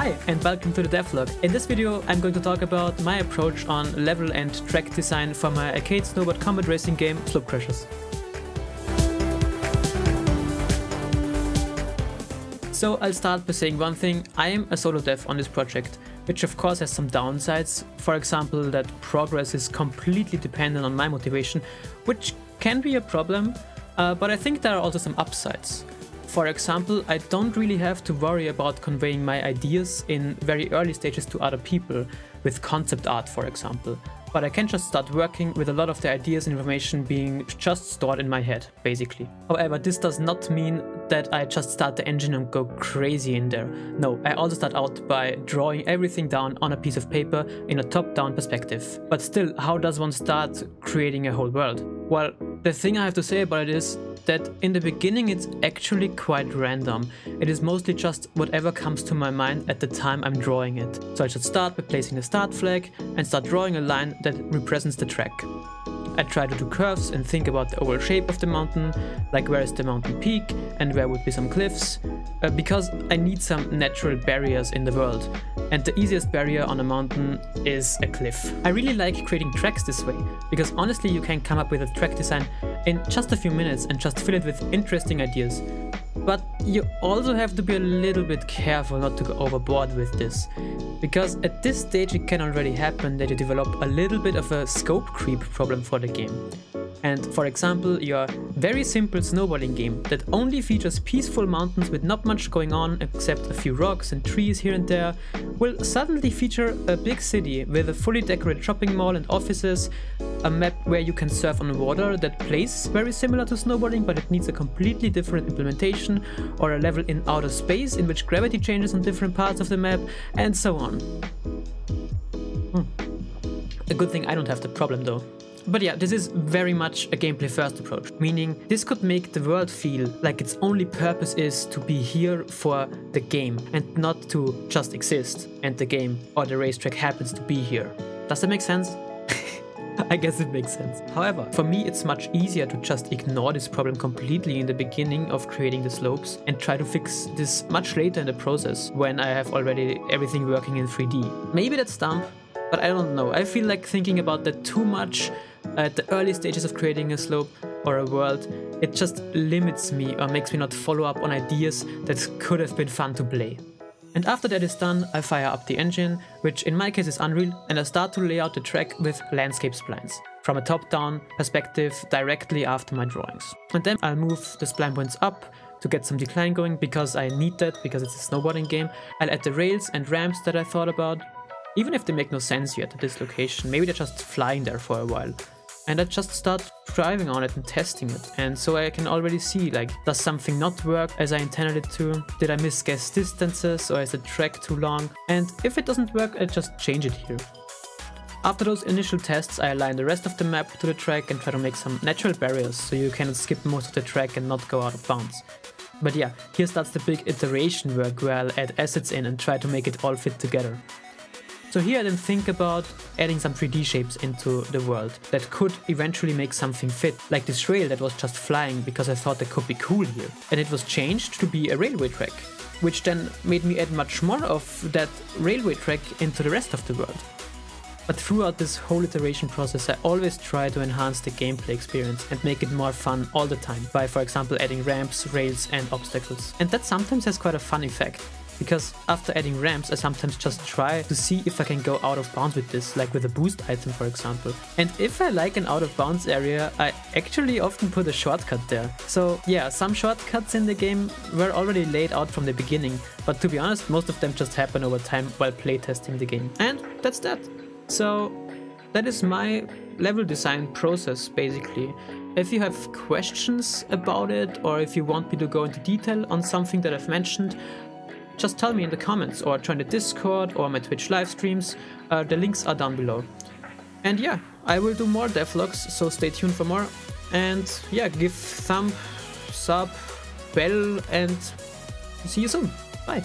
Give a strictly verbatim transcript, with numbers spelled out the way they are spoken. Hi and welcome to the devlog. In this video I'm going to talk about my approach on level and track design for my arcade snowboard combat racing game Slope Crashers. So I'll start by saying one thing, I am a solo dev on this project, which of course has some downsides, for example that progress is completely dependent on my motivation, which can be a problem, uh, but I think there are also some upsides. For example, I don't really have to worry about conveying my ideas in very early stages to other people, with concept art for example, but I can just start working with a lot of the ideas and information being just stored in my head, basically. However, this does not mean that I just start the engine and go crazy in there. No, I also start out by drawing everything down on a piece of paper in a top-down perspective. But still, how does one start creating a whole world? Well, the thing I have to say about it is that in the beginning it's actually quite random. It is mostly just whatever comes to my mind at the time I'm drawing it. So I should start by placing the start flag and start drawing a line that represents the track. I try to do curves and think about the overall shape of the mountain, like where is the mountain peak and where would be some cliffs, uh, because I need some natural barriers in the world. And the easiest barrier on a mountain is a cliff. I really like creating tracks this way, because honestly you can come up with a track design in just a few minutes and just fill it with interesting ideas. But you also have to be a little bit careful not to go overboard with this, because at this stage it can already happen that you develop a little bit of a scope creep problem for the game. And for example, your very simple snowboarding game that only features peaceful mountains with not much going on except a few rocks and trees here and there will suddenly feature a big city with a fully decorated shopping mall and offices, a map where you can surf on water that plays very similar to snowboarding but it needs a completely different implementation, or a level in outer space in which gravity changes on different parts of the map, and so on. Hmm. A good thing I don't have the problem though. But yeah, this is very much a gameplay first approach, meaning this could make the world feel like its only purpose is to be here for the game and not to just exist and the game or the racetrack happens to be here. Does that make sense? I guess it makes sense. However, for me it's much easier to just ignore this problem completely in the beginning of creating the slopes and try to fix this much later in the process when I have already everything working in three D. Maybe that's dumb, but I don't know. I feel like thinking about that too much at the early stages of creating a slope or a world, it just limits me or makes me not follow up on ideas that could have been fun to play. And after that is done, I fire up the engine, which in my case is Unreal, and I start to lay out the track with landscape splines, from a top-down perspective directly after my drawings. And then I'll move the spline points up to get some decline going, because I need that, because it's a snowboarding game. I'll add the rails and ramps that I thought about, even if they make no sense yet at this location, maybe they're just flying there for a while. And I just start driving on it and testing it, and so I can already see, like, does something not work as I intended it to? Did I misguess distances, or is the track too long? And if it doesn't work, I just change it here. After those initial tests, I align the rest of the map to the track and try to make some natural barriers, so you cannot skip most of the track and not go out of bounds. But yeah, here starts the big iteration work where I'll add assets in and try to make it all fit together. So here I then think about adding some three D shapes into the world that could eventually make something fit, like this rail that was just flying because I thought that could be cool here. And it was changed to be a railway track, which then made me add much more of that railway track into the rest of the world. But throughout this whole iteration process I always try to enhance the gameplay experience and make it more fun all the time by, for example, adding ramps, rails and obstacles. And that sometimes has quite a fun effect, because after adding ramps I sometimes just try to see if I can go out of bounds with this, like with a boost item for example. And if I like an out of bounds area, I actually often put a shortcut there. So yeah, some shortcuts in the game were already laid out from the beginning, but to be honest most of them just happen over time while playtesting the game. And that's that. So that is my level design process basically. If you have questions about it, or if you want me to go into detail on something that I've mentioned, just tell me in the comments, or join the Discord or my Twitch live streams. Uh, the links are down below. And yeah, I will do more devlogs, so stay tuned for more. And yeah, give thumb, sub, bell, and see you soon. Bye.